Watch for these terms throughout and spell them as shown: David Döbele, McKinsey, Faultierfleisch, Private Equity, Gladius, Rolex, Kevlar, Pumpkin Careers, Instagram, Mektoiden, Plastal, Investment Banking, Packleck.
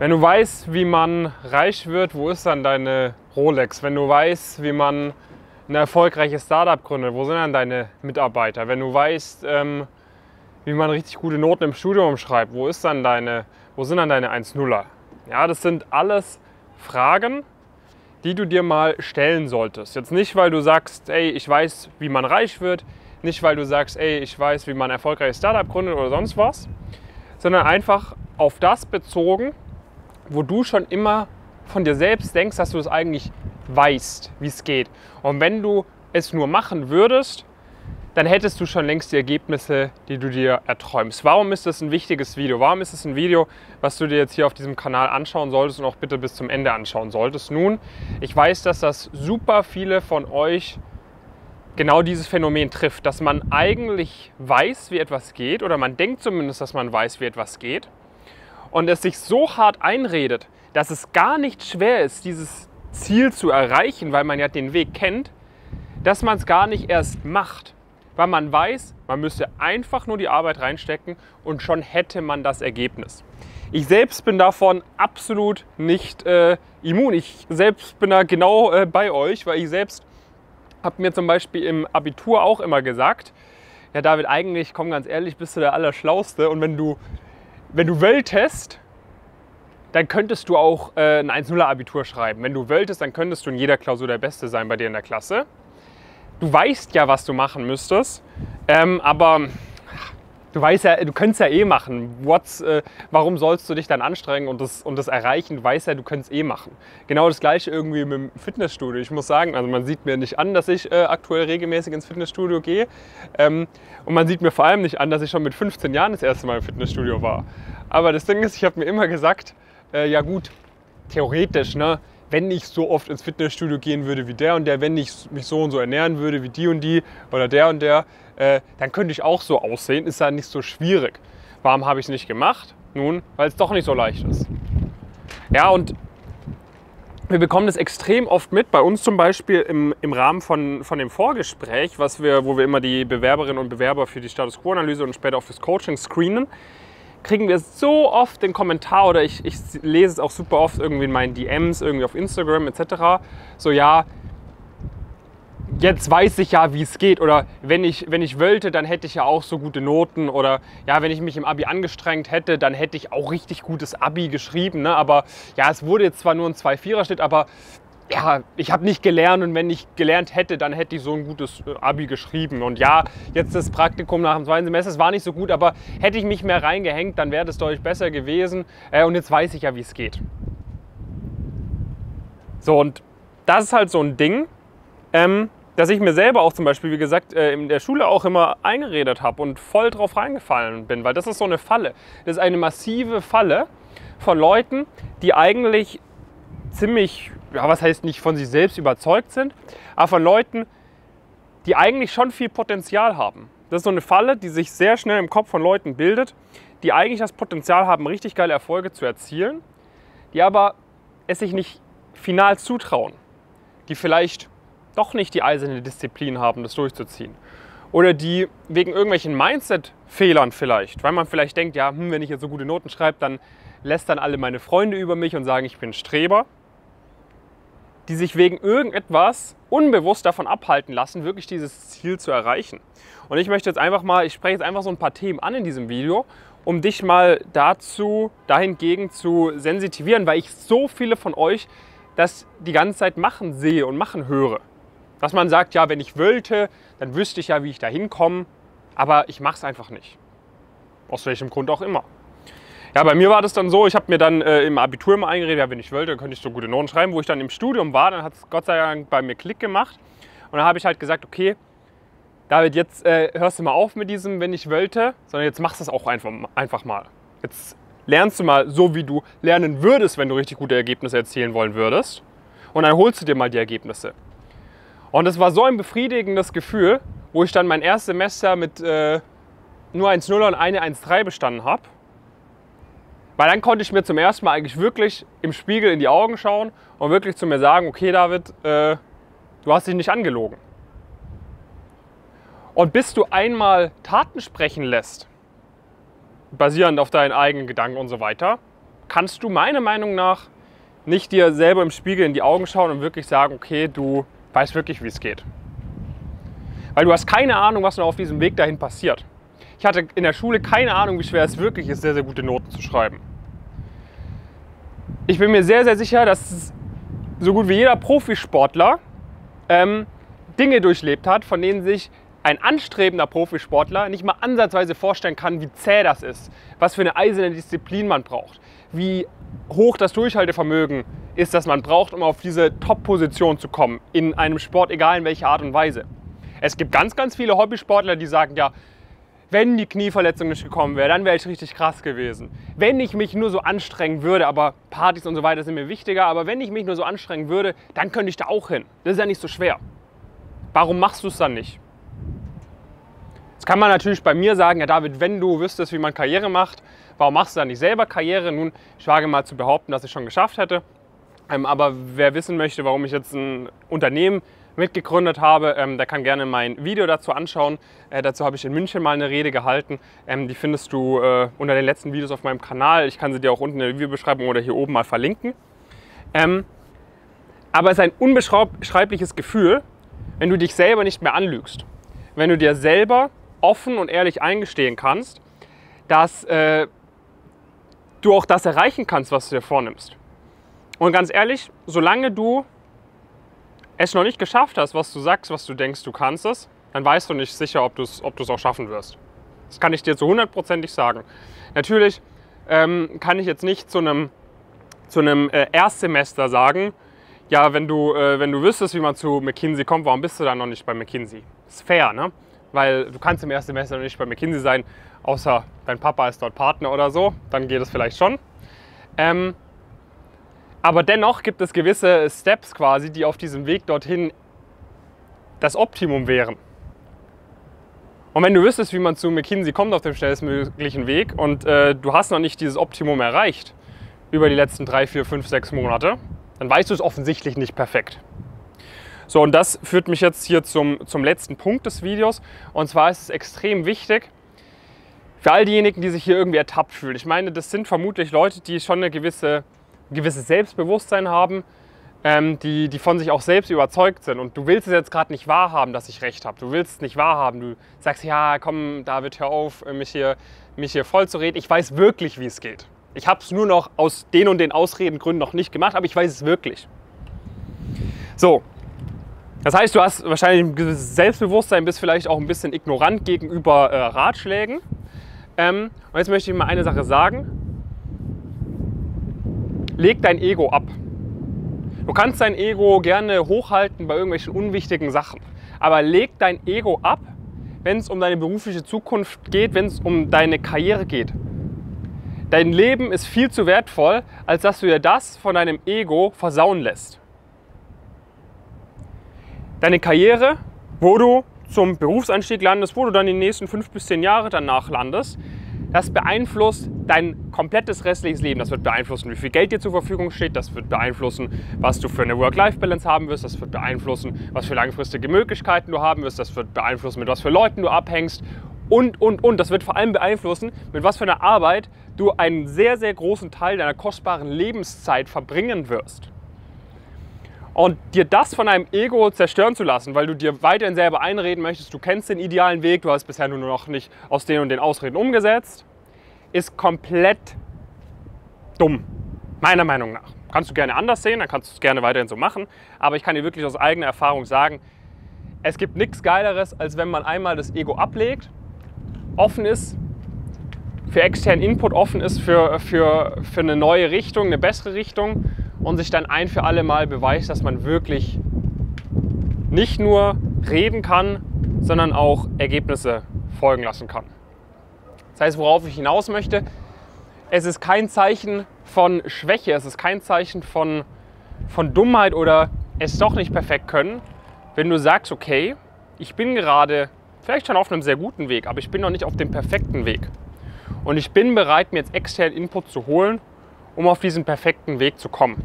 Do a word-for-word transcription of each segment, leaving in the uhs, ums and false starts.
Wenn du weißt, wie man reich wird, wo ist dann deine Rolex? Wenn du weißt, wie man ein erfolgreiches Startup gründet, wo sind dann deine Mitarbeiter? Wenn du weißt, ähm, wie man richtig gute Noten im Studium schreibt, wo ist dann deine, wo sind dann deine eins nuller? Ja, das sind alles Fragen, die du dir mal stellen solltest. Jetzt nicht, weil du sagst, ey, ich weiß, wie man reich wird, nicht, weil du sagst, ey, ich weiß, wie man ein erfolgreiches Startup gründet oder sonst was, sondern einfach auf das bezogen, wo du schon immer von dir selbst denkst, dass du es eigentlich weißt, wie es geht. Und wenn du es nur machen würdest, dann hättest du schon längst die Ergebnisse, die du dir erträumst. Warum ist das ein wichtiges Video? Warum ist es ein Video, was du dir jetzt hier auf diesem Kanal anschauen solltest und auch bitte bis zum Ende anschauen solltest? Nun, ich weiß, dass das super viele von euch genau dieses Phänomen trifft, dass man eigentlich weiß, wie etwas geht, oder man denkt zumindest, dass man weiß, wie etwas geht, und es sich so hart einredet, dass es gar nicht schwer ist, dieses Ziel zu erreichen, weil man ja den Weg kennt, dass man es gar nicht erst macht. Weil man weiß, man müsste einfach nur die Arbeit reinstecken und schon hätte man das Ergebnis. Ich selbst bin davon absolut nicht äh, immun. Ich selbst bin da genau äh, bei euch, weil ich selbst habe mir zum Beispiel im Abitur auch immer gesagt, ja David, eigentlich, komm ganz ehrlich, bist du der Allerschlauste, und wenn du, wenn du wöltest, dann könntest du auch äh, ein eins nuller Abitur schreiben. Wenn du wöltest, dann könntest du in jeder Klausur der Beste sein bei dir in der Klasse. Du weißt ja, was du machen müsstest, ähm, aber du weißt ja, du könntest ja eh machen. What's, äh, warum sollst du dich dann anstrengen und das, und das erreichen? Du weißt ja, du könntest eh machen. Genau das gleiche irgendwie mit dem Fitnessstudio. Ich muss sagen, also man sieht mir nicht an, dass ich äh, aktuell regelmäßig ins Fitnessstudio gehe, ähm, und man sieht mir vor allem nicht an, dass ich schon mit fünfzehn Jahren das erste Mal im Fitnessstudio war. Aber das Ding ist, ich habe mir immer gesagt, äh, ja gut, theoretisch, ne? Wenn ich so oft ins Fitnessstudio gehen würde wie der und der, wenn ich mich so und so ernähren würde wie die und die oder der und der, äh, dann könnte ich auch so aussehen, ist ja nicht so schwierig. Warum habe ich es nicht gemacht? Nun, weil es doch nicht so leicht ist. Ja, und wir bekommen das extrem oft mit, bei uns zum Beispiel im, im Rahmen von, von dem Vorgespräch, was wir, wo wir immer die Bewerberinnen und Bewerber für die Status Quo-Analyse und später auch fürs Coaching screenen, kriegen wir so oft den Kommentar, oder ich, ich lese es auch super oft irgendwie in meinen D Ms, irgendwie auf Instagram et cetera. So, ja, jetzt weiß ich ja, wie es geht, oder wenn ich, wenn ich wollte, dann hätte ich ja auch so gute Noten, oder ja, wenn ich mich im Abi angestrengt hätte, dann hätte ich auch richtig gutes Abi geschrieben, ne? Aber ja, es wurde jetzt zwar nur ein zwei Komma vierer steht, aber ja, ich habe nicht gelernt, und wenn ich gelernt hätte, dann hätte ich so ein gutes Abi geschrieben. Und ja, jetzt das Praktikum nach dem zweiten Semester, es war nicht so gut, aber hätte ich mich mehr reingehängt, dann wäre das deutlich besser gewesen. Und jetzt weiß ich ja, wie es geht. So, und das ist halt so ein Ding, ähm, dass ich mir selber auch zum Beispiel, wie gesagt, in der Schule auch immer eingeredet habe und voll drauf reingefallen bin, weil das ist so eine Falle. Das ist eine massive Falle von Leuten, die eigentlich ziemlich, ja, was heißt nicht von sich selbst überzeugt sind, aber von Leuten, die eigentlich schon viel Potenzial haben. Das ist so eine Falle, die sich sehr schnell im Kopf von Leuten bildet, die eigentlich das Potenzial haben, richtig geile Erfolge zu erzielen, die aber es sich nicht final zutrauen, die vielleicht doch nicht die eiserne Disziplin haben, das durchzuziehen. Oder die wegen irgendwelchen Mindset-Fehlern vielleicht, weil man vielleicht denkt, ja, hm, wenn ich jetzt so gute Noten schreibe, dann lästern alle meine Freunde über mich und sagen, ich bin ein Streber, die sich wegen irgendetwas unbewusst davon abhalten lassen, wirklich dieses Ziel zu erreichen. Und ich möchte jetzt einfach mal, ich spreche jetzt einfach so ein paar Themen an in diesem Video, um dich mal dazu, dahingegen zu sensitivieren, weil ich so viele von euch das die ganze Zeit machen sehe und machen höre. Dass man sagt, ja, wenn ich wollte, dann wüsste ich ja, wie ich da hinkomme, aber ich mache es einfach nicht. Aus welchem Grund auch immer. Ja, bei mir war das dann so, ich habe mir dann äh, im Abitur immer eingeredet, ja, wenn ich wollte, dann könnte ich so gute Noten schreiben. Wo ich dann im Studium war, dann hat es Gott sei Dank bei mir Klick gemacht. Und dann habe ich halt gesagt, okay, David, jetzt äh, hörst du mal auf mit diesem, wenn ich wollte, sondern jetzt machst du es auch einfach, einfach mal. Jetzt lernst du mal so, wie du lernen würdest, wenn du richtig gute Ergebnisse erzielen wollen würdest. Und dann holst du dir mal die Ergebnisse. Und es war so ein befriedigendes Gefühl, wo ich dann mein erstes Semester mit äh, nur eins null und eine eins drei bestanden habe. Weil dann konnte ich mir zum ersten Mal eigentlich wirklich im Spiegel in die Augen schauen und wirklich zu mir sagen, okay David, äh, du hast dich nicht angelogen. Und bis du einmal Taten sprechen lässt, basierend auf deinen eigenen Gedanken und so weiter, kannst du meiner Meinung nach nicht dir selber im Spiegel in die Augen schauen und wirklich sagen, okay, du weißt wirklich, wie es geht. Weil du hast keine Ahnung, was noch auf diesem Weg dahin passiert. Ich hatte in der Schule keine Ahnung, wie schwer es wirklich ist, sehr, sehr gute Noten zu schreiben. Ich bin mir sehr, sehr sicher, dass so gut wie jeder Profisportler ähm, Dinge durchlebt hat, von denen sich ein anstrebender Profisportler nicht mal ansatzweise vorstellen kann, wie zäh das ist, was für eine eiserne Disziplin man braucht, wie hoch das Durchhaltevermögen ist, das man braucht, um auf diese Top-Position zu kommen, in einem Sport, egal in welcher Art und Weise. Es gibt ganz, ganz viele Hobbysportler, die sagen, ja, wenn die Knieverletzung nicht gekommen wäre, dann wäre ich richtig krass gewesen. Wenn ich mich nur so anstrengen würde, aber Partys und so weiter sind mir wichtiger, aber wenn ich mich nur so anstrengen würde, dann könnte ich da auch hin. Das ist ja nicht so schwer. Warum machst du es dann nicht? Jetzt kann man natürlich bei mir sagen, ja David, wenn du wüsstest, wie man Karriere macht, warum machst du dann nicht selber Karriere? Nun, ich wage mal zu behaupten, dass ich es schon geschafft hätte. Aber wer wissen möchte, warum ich jetzt ein Unternehmen mitgegründet habe, ähm, der kann gerne mein Video dazu anschauen. Äh, dazu habe ich in München mal eine Rede gehalten. Ähm, die findest du äh, unter den letzten Videos auf meinem Kanal. Ich kann sie dir auch unten in der Videobeschreibung oder hier oben mal verlinken. Ähm, aber es ist ein unbeschreibliches Gefühl, wenn du dich selber nicht mehr anlügst. Wenn du dir selber offen und ehrlich eingestehen kannst, dass äh, du auch das erreichen kannst, was du dir vornimmst. Und ganz ehrlich, solange du es noch nicht geschafft hast, was du sagst, was du denkst, du kannst es, dann weißt du nicht sicher, ob du es ob du es auch schaffen wirst. Das kann ich dir zu hundertprozentig sagen. Natürlich ähm, kann ich jetzt nicht zu einem, zu einem äh, Erstsemester sagen, ja, wenn du, äh, wenn du wüsstest, wie man zu McKinsey kommt, warum bist du dann noch nicht bei McKinsey? Ist fair, ne? Weil du kannst im Erstsemester noch nicht bei McKinsey sein, außer dein Papa ist dort Partner oder so, dann geht es vielleicht schon. Ähm, Aber dennoch gibt es gewisse Steps quasi, die auf diesem Weg dorthin das Optimum wären. Und wenn du wüsstest, wie man zu McKinsey kommt auf dem schnellstmöglichen Weg und äh, du hast noch nicht dieses Optimum erreicht über die letzten drei, vier, fünf, sechs Monate, dann weißt du es offensichtlich nicht perfekt. So, und das führt mich jetzt hier zum, zum letzten Punkt des Videos. Und zwar ist es extrem wichtig, für all diejenigen, die sich hier irgendwie ertappt fühlen. Ich meine, das sind vermutlich Leute, die schon eine gewisse gewisses Selbstbewusstsein haben, ähm, die, die von sich auch selbst überzeugt sind. Und du willst es jetzt gerade nicht wahrhaben, dass ich recht habe. Du willst es nicht wahrhaben. Du sagst, ja, komm, David, hör auf, mich hier, mich hier voll zu reden. Ich weiß wirklich, wie es geht. Ich habe es nur noch aus den und den Ausredengründen noch nicht gemacht, aber ich weiß es wirklich. So, das heißt, du hast wahrscheinlich ein gewisses Selbstbewusstsein, bist vielleicht auch ein bisschen ignorant gegenüber äh, Ratschlägen. Ähm, und jetzt möchte ich mal eine Sache sagen. Leg dein Ego ab. Du kannst dein Ego gerne hochhalten bei irgendwelchen unwichtigen Sachen. Aber leg dein Ego ab, wenn es um deine berufliche Zukunft geht, wenn es um deine Karriere geht. Dein Leben ist viel zu wertvoll, als dass du dir das von deinem Ego versauen lässt. Deine Karriere, wo du zum Berufseinstieg landest, wo du dann die nächsten fünf bis zehn Jahre danach landest, das beeinflusst dein komplettes restliches Leben. Das wird beeinflussen, wie viel Geld dir zur Verfügung steht. Das wird beeinflussen, was du für eine Work-Life-Balance haben wirst. Das wird beeinflussen, was für langfristige Möglichkeiten du haben wirst. Das wird beeinflussen, mit was für Leuten du abhängst. Und, und, und. Das wird vor allem beeinflussen, mit was für einer Arbeit du einen sehr, sehr großen Teil deiner kostbaren Lebenszeit verbringen wirst. Und dir das von deinem Ego zerstören zu lassen, weil du dir weiterhin selber einreden möchtest, du kennst den idealen Weg, du hast bisher nur noch nicht aus den und den Ausreden umgesetzt, ist komplett dumm, meiner Meinung nach. Kannst du gerne anders sehen, dann kannst du es gerne weiterhin so machen, aber ich kann dir wirklich aus eigener Erfahrung sagen, es gibt nichts Geileres, als wenn man einmal das Ego ablegt, offen ist, für externen Input offen ist, für, für, für eine neue Richtung, eine bessere Richtung, und sich dann ein für alle Mal beweist, dass man wirklich nicht nur reden kann, sondern auch Ergebnisse folgen lassen kann. Das heißt, worauf ich hinaus möchte, es ist kein Zeichen von Schwäche, es ist kein Zeichen von, von Dummheit oder es doch nicht perfekt können, wenn du sagst, okay, ich bin gerade vielleicht schon auf einem sehr guten Weg, aber ich bin noch nicht auf dem perfekten Weg. Und ich bin bereit, mir jetzt externen Input zu holen, um auf diesen perfekten Weg zu kommen.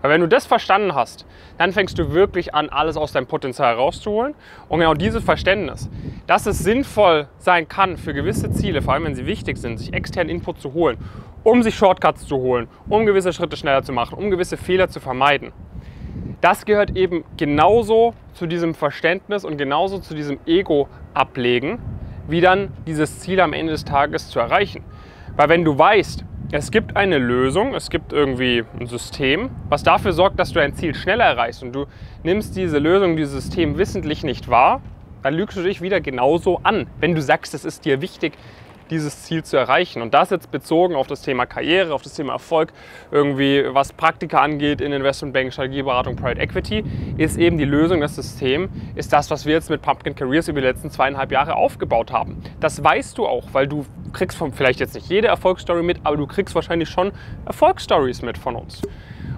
Weil wenn du das verstanden hast, dann fängst du wirklich an, alles aus deinem Potenzial rauszuholen. Und genau dieses Verständnis, dass es sinnvoll sein kann, für gewisse Ziele, vor allem wenn sie wichtig sind, sich externen Input zu holen, um sich Shortcuts zu holen, um gewisse Schritte schneller zu machen, um gewisse Fehler zu vermeiden. Das gehört eben genauso zu diesem Verständnis und genauso zu diesem Ego-Ablegen, wie dann dieses Ziel am Ende des Tages zu erreichen. Weil wenn du weißt, es gibt eine Lösung, es gibt irgendwie ein System, was dafür sorgt, dass du dein Ziel schneller erreichst und du nimmst diese Lösung, dieses System wissentlich nicht wahr, dann lügst du dich wieder genauso an, wenn du sagst, es ist dir wichtig, dieses Ziel zu erreichen. Und das jetzt bezogen auf das Thema Karriere, auf das Thema Erfolg, irgendwie was Praktika angeht in Investmentbank, Strategieberatung, Private Equity, ist eben die Lösung, das System, ist das, was wir jetzt mit Pumpkin Careers über die letzten zweieinhalb Jahre aufgebaut haben. Das weißt du auch, weil du kriegst von, vielleicht jetzt nicht jede Erfolgsstory mit, aber du kriegst wahrscheinlich schon Erfolgsstories mit von uns.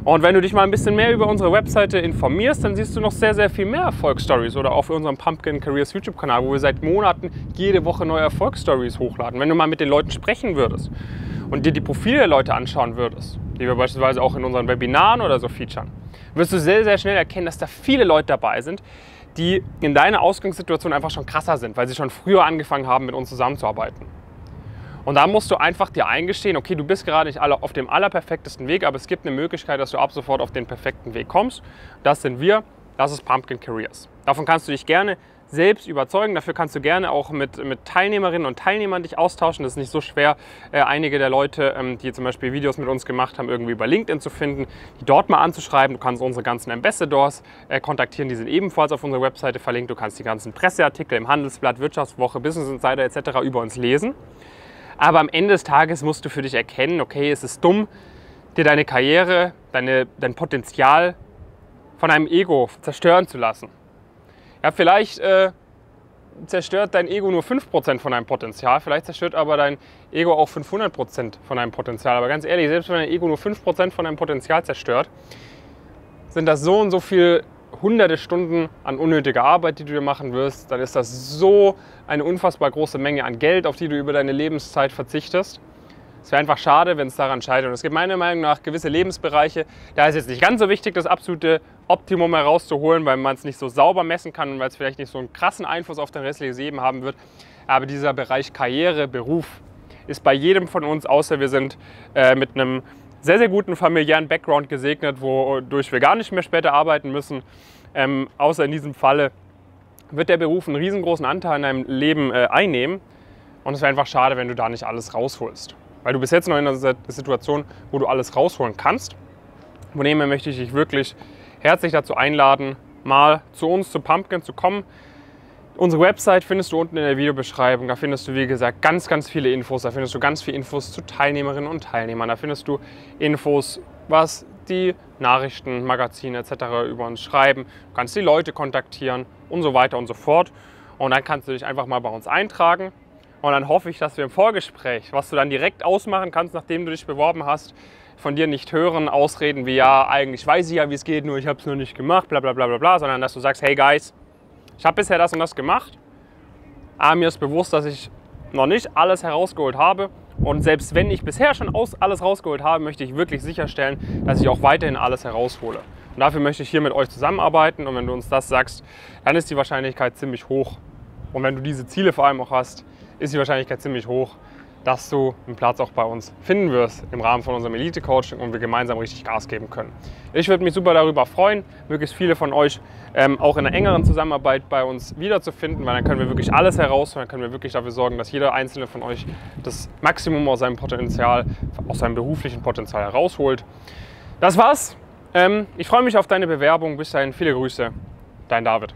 Und wenn du dich mal ein bisschen mehr über unsere Webseite informierst, dann siehst du noch sehr, sehr viel mehr Erfolgsstories oder auf unserem Pumpkin Careers YouTube-Kanal, wo wir seit Monaten jede Woche neue Erfolgsstories hochladen. Wenn du mal mit den Leuten sprechen würdest und dir die Profile der Leute anschauen würdest, die wir beispielsweise auch in unseren Webinaren oder so featuren, wirst du sehr, sehr schnell erkennen, dass da viele Leute dabei sind, die in deiner Ausgangssituation einfach schon krasser sind, weil sie schon früher angefangen haben, mit uns zusammenzuarbeiten. Und da musst du einfach dir eingestehen, okay, du bist gerade nicht auf dem allerperfektesten Weg, aber es gibt eine Möglichkeit, dass du ab sofort auf den perfekten Weg kommst. Das sind wir, das ist Pumpkin Careers. Davon kannst du dich gerne selbst überzeugen, dafür kannst du gerne auch mit, mit Teilnehmerinnen und Teilnehmern dich austauschen. Das ist nicht so schwer, äh, einige der Leute, ähm, die zum Beispiel Videos mit uns gemacht haben, irgendwie über LinkedIn zu finden, die dort mal anzuschreiben. Du kannst unsere ganzen Ambassadors äh, kontaktieren, die sind ebenfalls auf unserer Webseite verlinkt. Du kannst die ganzen Presseartikel im Handelsblatt, Wirtschaftswoche, Business Insider et cetera über uns lesen. Aber am Ende des Tages musst du für dich erkennen, okay, es ist dumm, dir deine Karriere, deine, dein Potenzial von einem Ego zerstören zu lassen. Ja, vielleicht äh, zerstört dein Ego nur fünf Prozent von deinem Potenzial, vielleicht zerstört aber dein Ego auch fünfhundert Prozent von deinem Potenzial. Aber ganz ehrlich, selbst wenn dein Ego nur fünf Prozent von deinem Potenzial zerstört, sind das so und so viel hunderte Stunden an unnötiger Arbeit, die du dir machen wirst, dann ist das so eine unfassbar große Menge an Geld, auf die du über deine Lebenszeit verzichtest. Es wäre einfach schade, wenn es daran scheitert. Und es gibt meiner Meinung nach gewisse Lebensbereiche, da ist es jetzt nicht ganz so wichtig, das absolute Optimum herauszuholen, weil man es nicht so sauber messen kann und weil es vielleicht nicht so einen krassen Einfluss auf dein restliches Leben haben wird. Aber dieser Bereich Karriere, Beruf ist bei jedem von uns, außer wir sind äh, mit einem sehr, sehr guten familiären Background gesegnet, wodurch wir gar nicht mehr später arbeiten müssen. Ähm, außer in diesem Falle wird der Beruf einen riesengroßen Anteil in deinem Leben äh, einnehmen. Und es wäre einfach schade, wenn du da nicht alles rausholst. Weil du bist jetzt noch in einer Situation, wo du alles rausholen kannst. Von dem her möchte ich dich wirklich herzlich dazu einladen, mal zu uns, zu Pumpkin, zu kommen. Unsere Website findest du unten in der Videobeschreibung, da findest du, wie gesagt, ganz, ganz viele Infos, da findest du ganz viele Infos zu Teilnehmerinnen und Teilnehmern, da findest du Infos, was die Nachrichten, Magazine et cetera über uns schreiben, du kannst die Leute kontaktieren und so weiter und so fort. Und dann kannst du dich einfach mal bei uns eintragen und dann hoffe ich, dass wir im Vorgespräch, was du dann direkt ausmachen kannst, nachdem du dich beworben hast, von dir nicht hören, Ausreden wie, ja, eigentlich weiß ich ja, wie es geht, nur ich habe es nur nicht gemacht, bla bla bla bla bla, sondern dass du sagst, hey guys, ich habe bisher das und das gemacht, aber mir ist bewusst, dass ich noch nicht alles herausgeholt habe und selbst wenn ich bisher schon alles rausgeholt habe, möchte ich wirklich sicherstellen, dass ich auch weiterhin alles heraushole. Und dafür möchte ich hier mit euch zusammenarbeiten und wenn du uns das sagst, dann ist die Wahrscheinlichkeit ziemlich hoch. Und wenn du diese Ziele vor allem auch hast, ist die Wahrscheinlichkeit ziemlich hoch, dass du einen Platz auch bei uns finden wirst im Rahmen von unserem Elite-Coaching und wir gemeinsam richtig Gas geben können. Ich würde mich super darüber freuen, möglichst viele von euch ähm, auch in einer engeren Zusammenarbeit bei uns wiederzufinden, weil dann können wir wirklich alles herausholen, dann können wir wirklich dafür sorgen, dass jeder Einzelne von euch das Maximum aus seinem Potenzial, aus seinem beruflichen Potenzial herausholt. Das war's. Ähm, ich freue mich auf deine Bewerbung. Bis dahin, viele Grüße. Dein David.